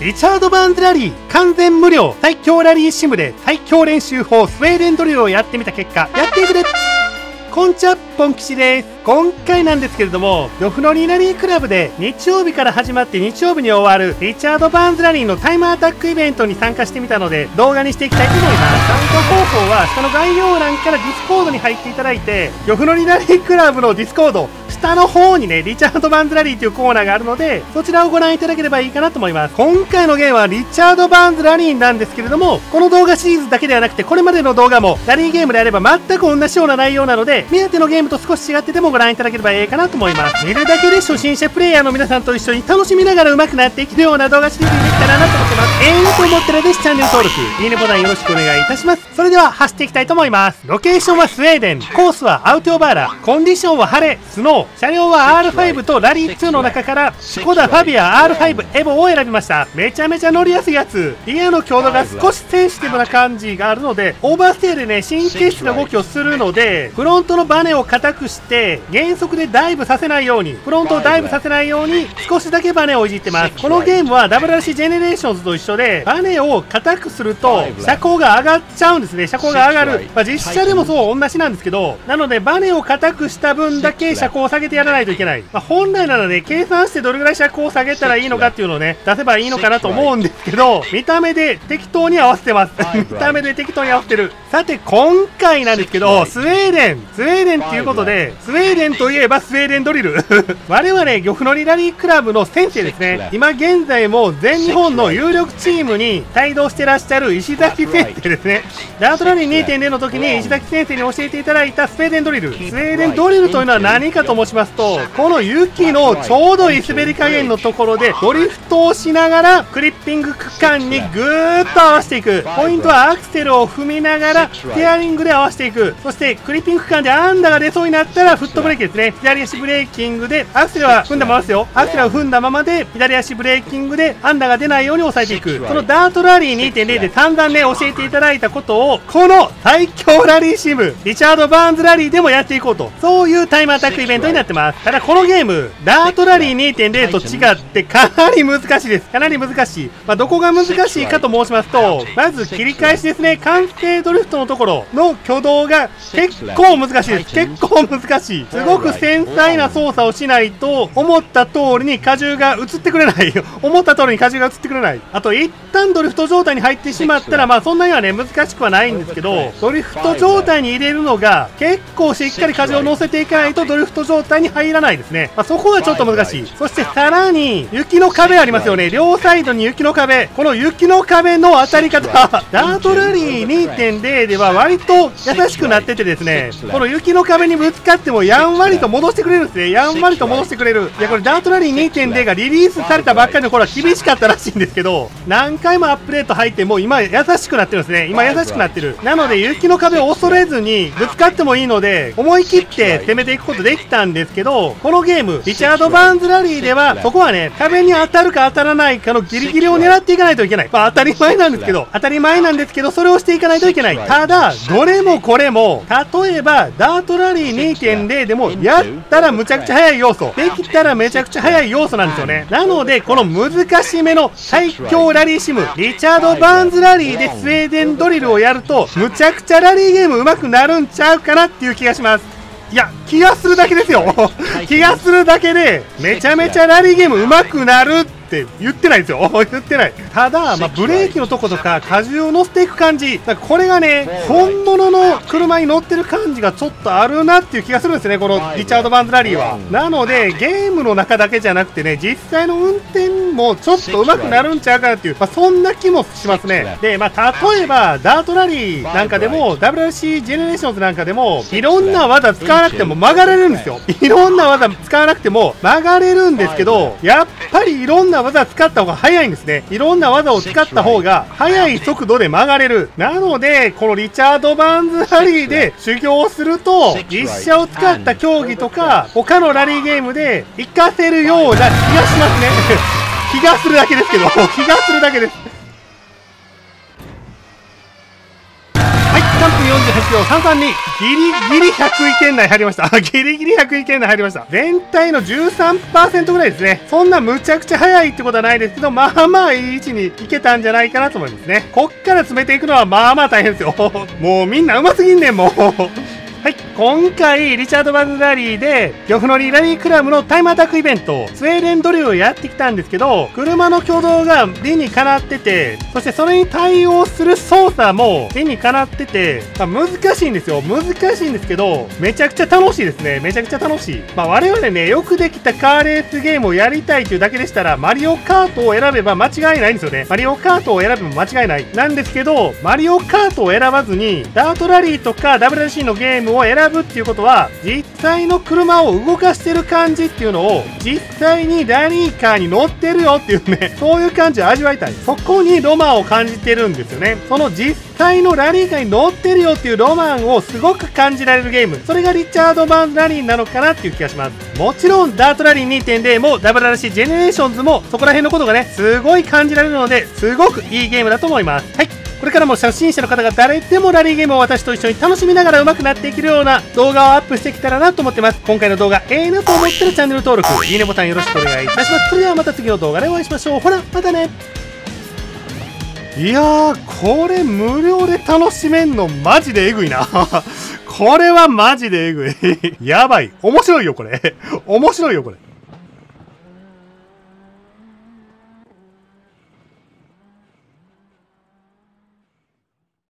リチャード・バーンズラリー完全無料最強ラリーシムで最強練習法スウェーデンドリルをやってみた結果、やっていくでこんちゃ、ポン吉です。今回なんですけれども、呂布のリラリークラブで日曜日から始まって日曜日に終わるリチャード・バーンズラリーのタイムアタックイベントに参加してみたので、動画にしていきたいと思います。参加方法は下の概要欄から Discord に入っていただいて、呂布のリラリークラブの Discord、下の方にね、リチャード・バーンズラリーというコーナーがあるので、そちらをご覧いただければいいかなと思います。今回のゲームはリチャード・バーンズラリーなんですけれども、この動画シリーズだけではなくて、これまでの動画もラリーゲームであれば全く同じような内容なので、目当てのゲームと少し違っててもご覧いただければいいかなと思います。見るだけで初心者プレイヤーの皆さんと一緒に楽しみながら上手くなっていけるような動画シリーズにできたらなと思ってます。いいと思ったらぜひチャンネル登録、いいねボタンよろしくお願いいたします。それでは走っていきたいと思います。ロケーションはスウェーデン、コースはアウトヨバーラ、コンディションは晴れ、スノー、車両は R5 とラリー2の中からスコダファビア R5 エボを選びました。めちゃめちゃ乗りやすいやつ。リアの強度が少しセンシティブな感じがあるので、オーバーステイでね、神経質な動きをするので、フロントのバネを固くして減速でダイブさせないように、フロントをダイブさせないように少しだけバネをいじってます。このゲームは WRC ジェネレーションズと一緒で、バネを固くすると車高が上がっちゃうんですね。車高が上がる、実車でもそう同じなんですけど、なのでバネを固くした分だけ車高を下げてやらないといけない。本来ならね、計算してどれぐらい車高を下げたらいいのかっていうのをね、出せばいいのかなと思うんですけど、見た目で適当に合わせてます見た目で適当に合わせてる。さて今回なんですけど、スウェーデンということで、スウェーデンといえばスウェーデンドリル我々呂布のリラリークラブの先生ですね。今現在も全日本の有力チームに帯同してらっしゃる石崎先生ですね。ダートラリー 2.0 の時に石崎先生に教えていただいたスウェーデンドリル。スウェーデンドリルというのは何かと申しますと、この雪のちょうどいい滑り加減のところでドリフトをしながらクリッピング区間にぐーっと合わせていく。ポイントはアクセルを踏みながらステアリングで合わせていく。そしてクリッピング区間でアンダーが出そうになったらフットブレーキですね。左足ブレーキングでアクセルは踏んだままですよ。アクセルを踏んだままで左足ブレーキングでアンダーが出ないように抑えていく。そのダートラリー 2.0 で散々ね、教えていただいたことをこの最強ラリーシムリチャード・バーンズラリーでもやっていこうと、そういうタイムアタックイベントになってます。ただこのゲームダートラリー 2.0 と違ってかなり難しいです。かなり難しい、どこが難しいかと申しますと、まず切り返しですね。完成ドリフトのところの挙動が結構難しいです。すごく繊細な操作をしないと、思った通りに荷重が移ってくれないあと一旦ドリフト状態に入ってしまったら、そんなにはね、難しくはないんですけど、ドリフト状態に入れるのが結構しっかり荷重を乗せていかないとドリフト状態に入らないですね。そこがちょっと難しい。そしてさらに雪の壁ありますよね。両サイドに雪の壁。この雪の壁の当たり方ダートラリー 2.0 では割と優しくなっててですね、この雪の壁にぶつかってもやんわりと戻してくれるんですね。いや、これダートラリー 2.0 がリリースされたばっかりの頃は厳しかったらしいんですけど、何回もアップデート入ってもう今優しくなってるんですね。なので雪の壁を恐れずにぶつかってもいいので、思い切って攻めていくことできたんですけど、このゲームリチャード・バーンズラリーではそこはね、壁に当たるか当たらないかのギリギリを狙っていかないといけない。当たり前なんですけどそれをしていかないといけない。ただどれもこれも、例えばダートラリー 2.0 でもやったらむちゃくちゃ速い要素、できたらめちゃくちゃ速い要素なんですよね。なのでこの難しめの最強ラリーシムリチャード・バーンズラリーでスウェーデンドリルをやると、むちゃくちゃラリーゲーム上手くなるんちゃうかなっていう気がします。いや、気がするだけですよ気がするだけでめちゃめちゃラリーゲーム上手くなるって言ってないですよただ、ブレーキのとことか荷重を乗せていく感じ、これがね、本物の車に乗ってる感じがちょっとあるなっていう気がするんですね、このリチャード・バーンズラリーは。なのでゲームの中だけじゃなくてね、実際の運転もちょっと上手くなるんちゃうかなっていう、そんな気もしますね。で、例えばダートラリーなんかでも WRC ジェネレーションズなんかでもいろんな技使わなくても曲がれるんですよやっぱりいろんな技使った方が速いんですね。いろんな技を使った方が速い速度で曲がれる。なのでこのリチャード・バーンズラリーで修行をすると、実車を使った競技とか他のラリーゲームで活かせるような気がしますね気がするだけですけどはい、3分48ですよ。33にギリギリ100位圏内入りました。ギリギリ100位圏内入りました。全体の 13% ぐらいですね。そんなむちゃくちゃ早いってことはないですけど、まあまあいい位置に行けたんじゃないかなと思いますね。こっから詰めていくのはまあまあ大変ですよ。もうみんな上手すぎんねん、もう。はい、今回、リチャード・バグラリーで、漁夫のリラリークラブのタイムアタックイベント、スウェーデンドリルをやってきたんですけど、車の挙動が理にかなってて、そしてそれに対応する操作も理にかなってて、まあ、難しいんですよ。難しいんですけど、めちゃくちゃ楽しいですね。めちゃくちゃ楽しい。まあ、我々ね、よくできたカーレースゲームをやりたいというだけでしたら、マリオカートを選べば間違いないんですよね。マリオカートを選べば間違いない。なんですけど、マリオカートを選ばずに、ダートラリーとか WRC のゲームを選ぶっていうことは、実際の車を動かしてる感じっていうのを、実際にラリーカーに乗ってるよっていうね、そういう感じを味わいたい。そこにロマンを感じてるんですよね。その実際のラリーカーに乗ってるよっていうロマンをすごく感じられるゲーム、それがリチャード・バーンズラリーなのかなっていう気がします。もちろんダートラリー 2.0 も WRC ジェネレーションズもそこら辺のことがね、すごい感じられるので、すごくいいゲームだと思います。はい、これからも初心者の方が誰でもラリーゲームを私と一緒に楽しみながら上手くなっていけるような動画をアップしていけたらなと思ってます。今回の動画、ええなと思ったらチャンネル登録、いいねボタンよろしくお願いいたします。それではまた次の動画でお会いしましょう。ほら、またね。いやー、これ無料で楽しめんのマジでエグいな。これはマジでエグい。やばい。面白いよ、これ。面白いよ、これ。